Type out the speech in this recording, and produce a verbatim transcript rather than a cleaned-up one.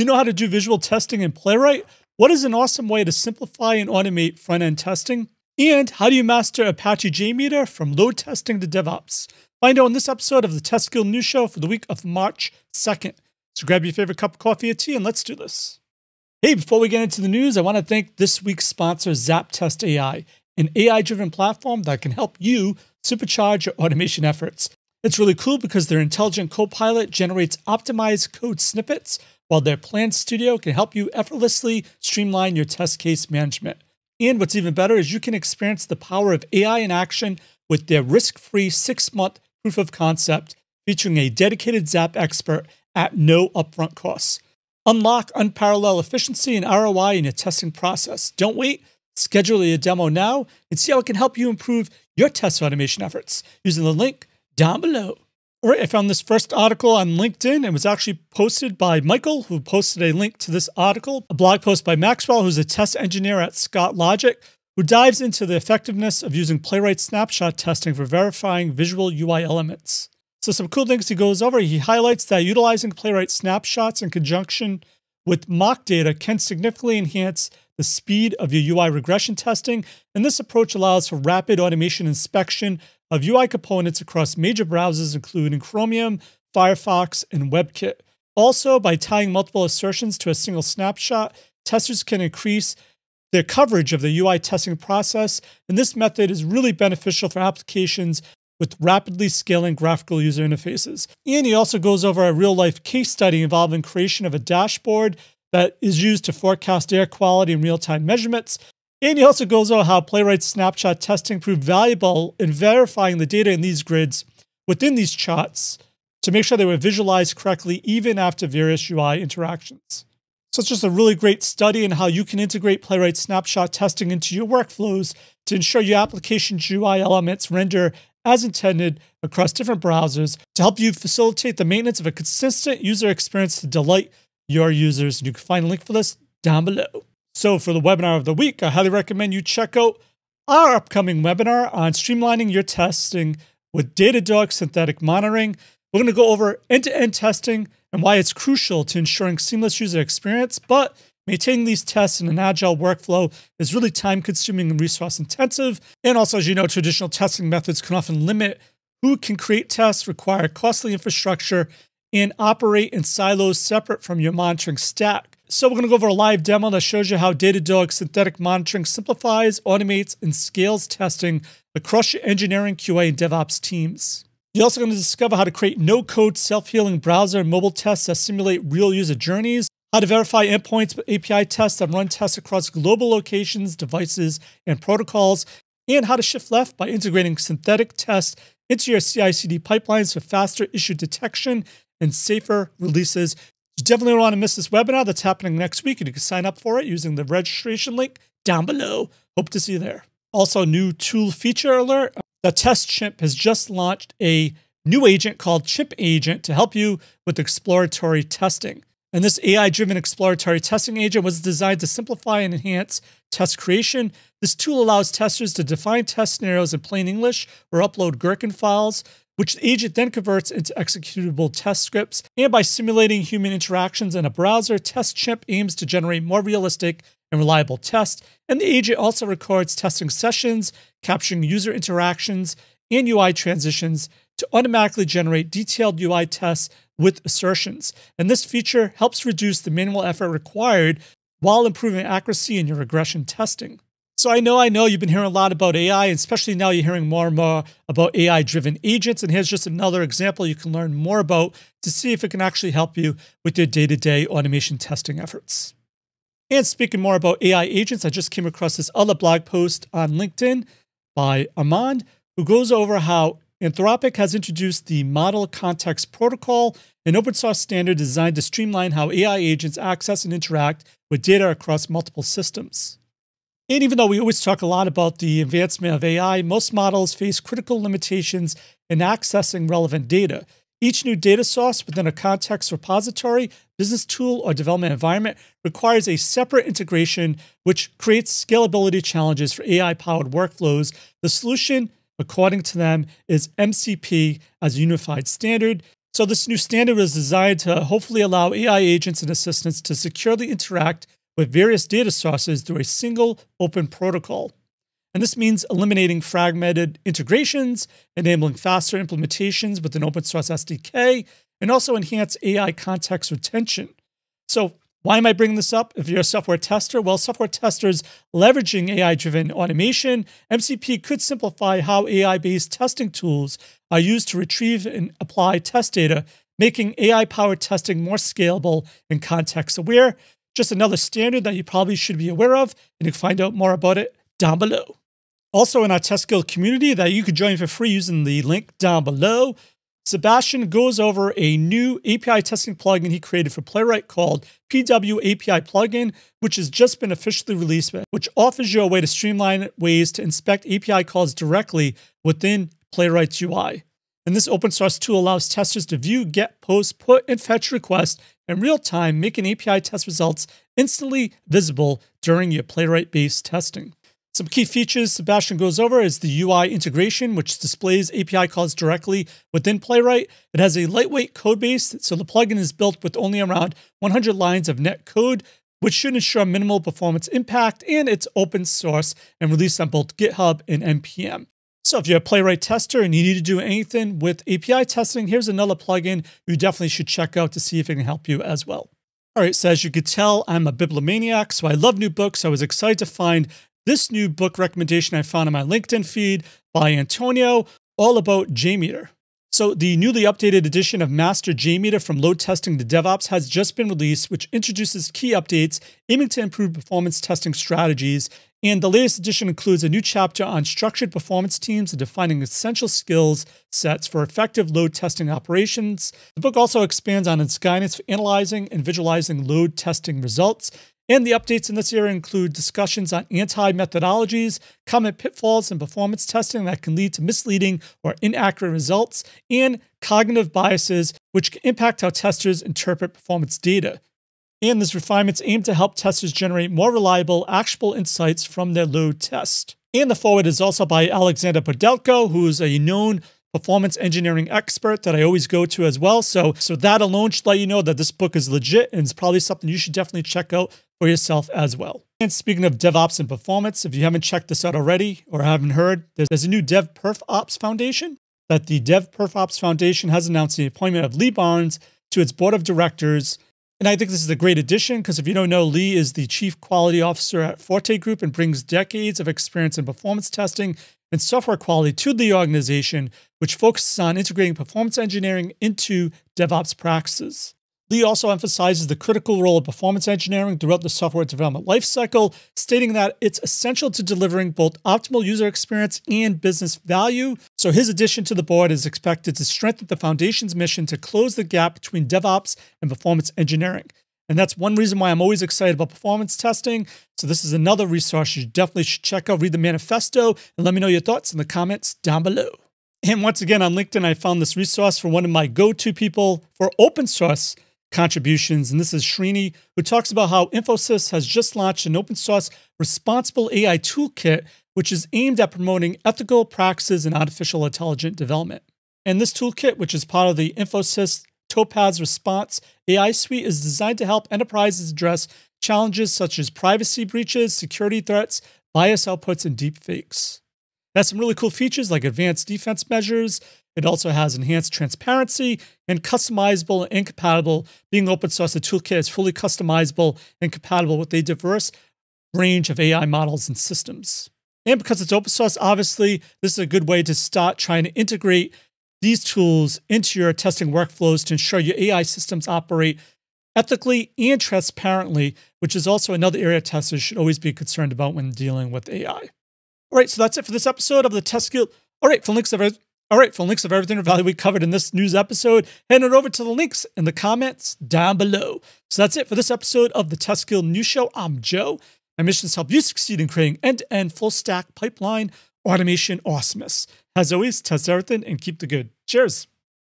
Do you know how to do visual testing in Playwright? What is an awesome way to simplify and automate front-end testing? And how do you master Apache JMeter from load testing to DevOps? Find out on this episode of the TestGuild News Show for the week of March second. So grab your favorite cup of coffee or tea and let's do this. Hey, before we get into the news, I want to thank this week's sponsor, ZapTest A I, an A I-driven platform that can help you supercharge your automation efforts. It's really cool because their intelligent copilot generates optimized code snippets, while their Plan Studio can help you effortlessly streamline your test case management. And what's even better is you can experience the power of A I in action with their risk-free six-month proof of concept featuring a dedicated Zap expert at no upfront costs. Unlock unparalleled efficiency and R O I in your testing process. Don't wait. Schedule your demo now and see how it can help you improve your test automation efforts using the link down below. All right, I found this first article on LinkedIn. It was actually posted by Michael, who posted a link to this article, a blog post by Maxwell, who's a test engineer at Scott Logic, who dives into the effectiveness of using Playwright snapshot testing for verifying visual U I elements. So some cool things he goes over. He highlights that utilizing Playwright snapshots in conjunction with mock data can significantly enhance the speed of your U I regression testing, and this approach allows for rapid automation inspection of U I components across major browsers, including Chromium, Firefox, and WebKit. Also, by tying multiple assertions to a single snapshot, testers can increase their coverage of the U I testing process, and this method is really beneficial for applications with rapidly scaling graphical user interfaces. And he also goes over a real-life case study involving creation of a dashboard that is used to forecast air quality and real-time measurements. And he also goes over how Playwright snapshot testing proved valuable in verifying the data in these grids within these charts to make sure they were visualized correctly even after various U I interactions. So it's just a really great study in how you can integrate Playwright snapshot testing into your workflows to ensure your application's U I elements render as intended across different browsers to help you facilitate the maintenance of a consistent user experience to delight your users. And you can find a link for this down below. So for the webinar of the week, I highly recommend you check out our upcoming webinar on streamlining your testing with Datadog Synthetic Monitoring. We're going to go over end-to-end testing and why it's crucial to ensuring seamless user experience, but maintaining these tests in an agile workflow is really time-consuming and resource-intensive. And also, as you know, traditional testing methods can often limit who can create tests, require costly infrastructure, and operate in silos separate from your monitoring stack. So we're going to go over a live demo that shows you how Datadog Synthetic Monitoring simplifies, automates, and scales testing across your engineering, Q A, and DevOps teams. You're also going to discover how to create no-code, self-healing browser and mobile tests that simulate real user journeys, how to verify endpoints with A P I tests that run tests across global locations, devices, and protocols, and how to shift left by integrating synthetic tests into your C I C D pipelines for faster issue detection and safer releases. You definitely don't want to miss this webinar that's happening next week, and you can sign up for it using the registration link down below. Hope to see you there. Also, new tool feature alert. The Test Chimp has just launched a new agent called Chimp Agent to help you with exploratory testing. And this A I-driven exploratory testing agent was designed to simplify and enhance test creation. This tool allows testers to define test scenarios in plain English or upload Gherkin files, which the agent then converts into executable test scripts. And by simulating human interactions in a browser, Test Chimp aims to generate more realistic and reliable tests. And the agent also records testing sessions, capturing user interactions and U I transitions to automatically generate detailed U I tests with assertions. And this feature helps reduce the manual effort required while improving accuracy in your regression testing. So I know, I know you've been hearing a lot about A I, and especially now you're hearing more and more about A I-driven agents. And here's just another example you can learn more about to see if it can actually help you with your day-to-day automation testing efforts. And speaking more about A I agents, I just came across this other blog post on LinkedIn by Amand, who goes over how Anthropic has introduced the Model Context Protocol, an open source standard designed to streamline how A I agents access and interact with data across multiple systems. And even though we always talk a lot about the advancement of A I, most models face critical limitations in accessing relevant data. Each new data source within a context repository, business tool, or development environment requires a separate integration, which creates scalability challenges for A I-powered workflows. The solution, according to them, is M C P as a unified standard. So this new standard was designed to hopefully allow A I agents and assistants to securely interact with various data sources through a single open protocol. And this means eliminating fragmented integrations, enabling faster implementations with an open source S D K, and also enhance A I context retention. So why am I bringing this up if you're a software tester? Well, software testers leveraging A I-driven automation, M C P could simplify how A I-based testing tools are used to retrieve and apply test data, making A I-powered testing more scalable and context-aware. Just another standard that you probably should be aware of, and you can find out more about it down below. Also in our TestGuild community that you could join for free using the link down below, Sebastian goes over a new A P I testing plugin he created for Playwright called P W A P I plugin, which has just been officially released, which offers you a way to streamline ways to inspect A P I calls directly within Playwright's U I. And this open source tool allows testers to view, get, post, put, and fetch requests in real time, making A P I test results instantly visible during your Playwright-based testing. Some key features Sebastian goes over is the U I integration, which displays A P I calls directly within Playwright. It has a lightweight code base, so the plugin is built with only around one hundred lines of net code, which should ensure minimal performance impact, and it's open source and released on both GitHub and N P M. So if you're a Playwright tester and you need to do anything with A P I testing, here's another plugin you definitely should check out to see if it can help you as well. All right, so as you could tell, I'm a bibliomaniac, so I love new books. I was excited to find this new book recommendation I found in my LinkedIn feed by Antonio, all about JMeter. So the newly updated edition of Master JMeter from Load Testing to DevOps has just been released, which introduces key updates aiming to improve performance testing strategies. And the latest edition includes a new chapter on structured performance teams and defining essential skills sets for effective load testing operations. The book also expands on its guidance for analyzing and visualizing load testing results. And the updates in this area include discussions on anti-methodologies, common pitfalls in performance testing that can lead to misleading or inaccurate results, and cognitive biases, which can impact how testers interpret performance data. And these refinements aim to help testers generate more reliable, actionable insights from their load test. And the foreword is also by Alexander Podelko, who is a known performance engineering expert that I always go to as well. So, so that alone should let you know that this book is legit and it's probably something you should definitely check out for yourself as well. And speaking of DevOps and performance, if you haven't checked this out already or haven't heard, there's a new DevPerfOps Foundation that the DevPerfOps Foundation has announced the appointment of Lee Barnes to its board of directors. And I think this is a great addition because if you don't know, Lee is the chief quality officer at Forte Group and brings decades of experience in performance testing and software quality to the organization, which focuses on integrating performance engineering into DevOps practices. Lee also emphasizes the critical role of performance engineering throughout the software development lifecycle, stating that it's essential to delivering both optimal user experience and business value. So his addition to the board is expected to strengthen the foundation's mission to close the gap between DevOps and performance engineering. And that's one reason why I'm always excited about performance testing. So this is another resource you definitely should check out. Read the manifesto and let me know your thoughts in the comments down below. And once again, on LinkedIn, I found this resource for one of my go-to people for open source contributions. And this is Srini, who talks about how Infosys has just launched an open source responsible A I toolkit, which is aimed at promoting ethical practices in artificial intelligence development. And this toolkit, which is part of the Infosys Topaz Response A I suite, is designed to help enterprises address challenges such as privacy breaches, security threats, bias outputs, and deepfakes. It has some really cool features like advanced defense measures. It also has enhanced transparency and customizable and compatible. Being open source, the toolkit is fully customizable and compatible with a diverse range of A I models and systems. And because it's open source, obviously, this is a good way to start trying to integrate these tools into your testing workflows to ensure your A I systems operate ethically and transparently, which is also another area testers should always be concerned about when dealing with A I. All right, so that's it for this episode of the TestGuild. All right, for links of everything, all right, for links of everything or value we covered in this news episode, head on over to the links in the comments down below. So that's it for this episode of the TestGuild News Show. I'm Joe. My mission is to help you succeed in creating end-to-end full-stack pipeline automation awesomeness. As always, test everything and keep the good. Cheers.